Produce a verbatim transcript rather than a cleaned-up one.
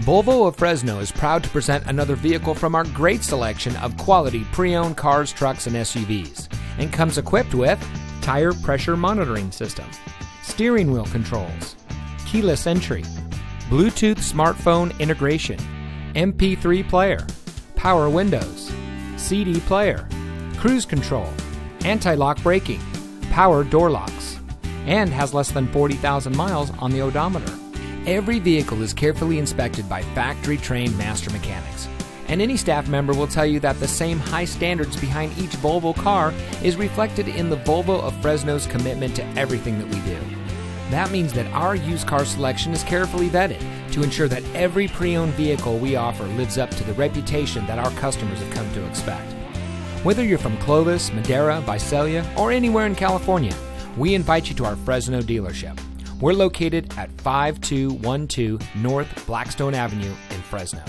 Volvo of Fresno is proud to present another vehicle from our great selection of quality pre-owned cars, trucks, and S U Vs, and comes equipped with tire pressure monitoring system, steering wheel controls, keyless entry, Bluetooth smartphone integration, M P three player, power windows, C D player, cruise control, anti-lock braking, power door locks, and has less than forty thousand miles on the odometer. Every vehicle is carefully inspected by factory-trained master mechanics, and any staff member will tell you that the same high standards behind each Volvo car is reflected in the Volvo of Fresno's commitment to everything that we do. That means that our used car selection is carefully vetted to ensure that every pre-owned vehicle we offer lives up to the reputation that our customers have come to expect. Whether you're from Clovis, Madera, Visalia, or anywhere in California, we invite you to our Fresno dealership. We're located at five two one two North Blackstone Avenue in Fresno.